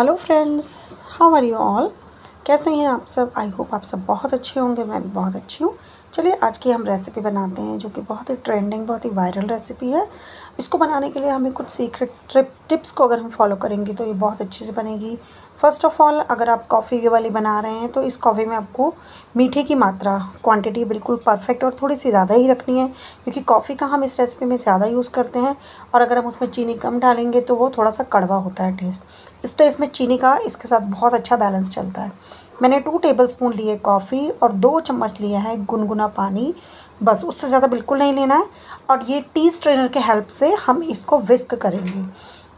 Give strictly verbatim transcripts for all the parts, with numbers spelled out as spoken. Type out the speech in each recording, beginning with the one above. Hello friends, how are you all. कैसे हैं आप सब। आई होप आप सब बहुत अच्छे होंगे। मैं भी बहुत अच्छी हूँ। चलिए आज की हम रेसिपी बनाते हैं जो कि बहुत ही ट्रेंडिंग, बहुत ही वायरल रेसिपी है। इसको बनाने के लिए हमें कुछ सीक्रेट ट्रिप टिप्स को अगर हम फॉलो करेंगे तो ये बहुत अच्छे से बनेगी। फ़र्स्ट ऑफ़ ऑल, अगर आप कॉफ़ी वाली बना रहे हैं तो इस कॉफ़ी में आपको मीठे की मात्रा, क्वांटिटी बिल्कुल परफेक्ट और थोड़ी सी ज़्यादा ही रखनी है, क्योंकि कॉफ़ी का हम इस रेसिपी में ज़्यादा यूज़ करते हैं और अगर हम उसमें चीनी कम डालेंगे तो वो थोड़ा सा कड़वा होता है टेस्ट। इसलिए इसमें चीनी का इसके साथ बहुत अच्छा बैलेंस चलता है। मैंने टू टेबलस्पून लिए कॉफ़ी और दो चम्मच लिया है गुनगुना पानी, बस उससे ज़्यादा बिल्कुल नहीं लेना है। और ये टी स्ट्रेनर के हेल्प से हम इसको विस्क करेंगे।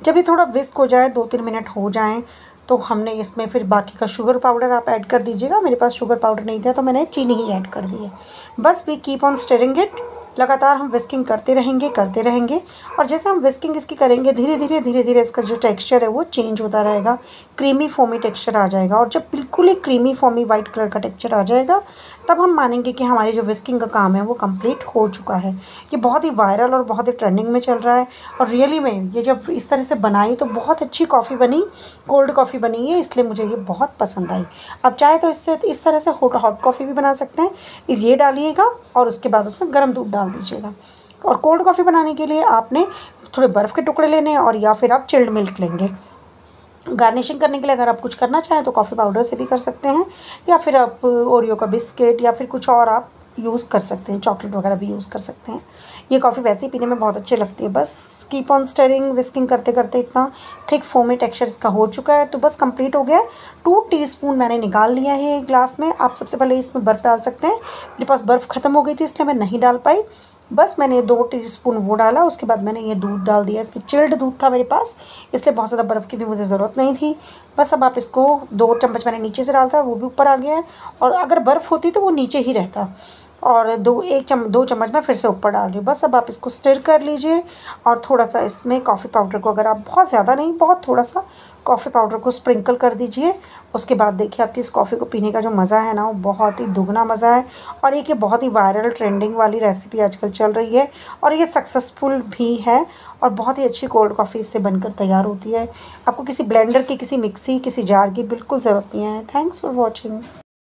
जब ये थोड़ा विस्क हो जाए, दो तीन मिनट हो जाएँ, तो हमने इसमें फिर बाकी का शुगर पाउडर आप ऐड कर दीजिएगा। मेरे पास शुगर पाउडर नहीं था तो मैंने चीनी ही ऐड कर दी है। बस we keep on stirring it, लगातार हम विस्किंग करते रहेंगे करते रहेंगे और जैसे हम विस्किंग इसकी करेंगे धीरे धीरे धीरे धीरे इसका जो टेक्सचर है वो चेंज होता रहेगा। क्रीमी फोमी टेक्सचर आ जाएगा और जब बिल्कुल ही क्रीमी फोमी वाइट कलर का टेक्सचर आ जाएगा तब हम मानेंगे कि हमारी जो विस्किंग का काम है वो कंप्लीट हो चुका है। ये बहुत ही वायरल और बहुत ही ट्रेंडिंग में चल रहा है और रियली में ये जब इस तरह से बनाई तो बहुत अच्छी कॉफ़ी बनी, कोल्ड कॉफ़ी बनी है, इसलिए मुझे ये बहुत पसंद आई। अब चाहे तो इससे इस तरह से हॉट हॉट कॉफ़ी भी बना सकते हैं। ये डालिएगा और उसके बाद उसमें गर्म दूध डाल दीजिएगा। और कोल्ड कॉफ़ी बनाने के लिए आपने थोड़े बर्फ़ के टुकड़े लेने हैं और या फिर आप चिल्ड मिल्क लेंगे। गार्निशिंग करने के लिए अगर आप कुछ करना चाहें तो कॉफ़ी पाउडर से भी कर सकते हैं या फिर आप ओरियो का बिस्किट या फिर कुछ और आप यूज़ कर सकते हैं, चॉकलेट वगैरह भी यूज़ कर सकते हैं। ये कॉफ़ी वैसे ही पीने में बहुत अच्छी लगती है। बस कीप ऑन स्टिरिंग, विस्किंग करते करते इतना थिक फोमी टेक्सचर इसका हो चुका है तो बस कंप्लीट हो गया है। टू टीस्पून मैंने निकाल लिया है एक ग्लास में। आप सबसे पहले इसमें बर्फ़ डाल सकते हैं। मेरे पास बर्फ़ ख़त्म हो गई थी इसलिए मैं नहीं डाल पाई। बस मैंने दो टीस्पून वो डाला, उसके बाद मैंने ये दूध डाल दिया। इसमें चिल्ड दूध था मेरे पास इसलिए बहुत ज़्यादा बर्फ़ की भी मुझे ज़रूरत नहीं थी। बस अब आप इसको, दो चम्मच मैंने नीचे से डाला था वो भी ऊपर आ गया है और अगर बर्फ़ होती तो वो नीचे ही रहता। और दो एक चम दो चम्मच मैं फिर से ऊपर डाल रही हूँ। बस अब आप इसको स्टिर कर लीजिए और थोड़ा सा इसमें कॉफ़ी पाउडर को, अगर आप बहुत ज़्यादा नहीं बहुत थोड़ा सा कॉफ़ी पाउडर को स्प्रिंकल कर दीजिए। उसके बाद देखिए आपकी इस कॉफ़ी को पीने का जो मज़ा है ना वो बहुत ही दुगना मज़ा है। और एक ये बहुत ही वायरल ट्रेंडिंग वाली रेसिपी आजकल चल रही है और ये सक्सेसफुल भी है और बहुत ही अच्छी कोल्ड कॉफ़ी इससे बनकर तैयार होती है। आपको किसी ब्लेंडर की, किसी मिक्सी, किसी जार की बिल्कुल ज़रूरत नहीं है। Thanks for watching.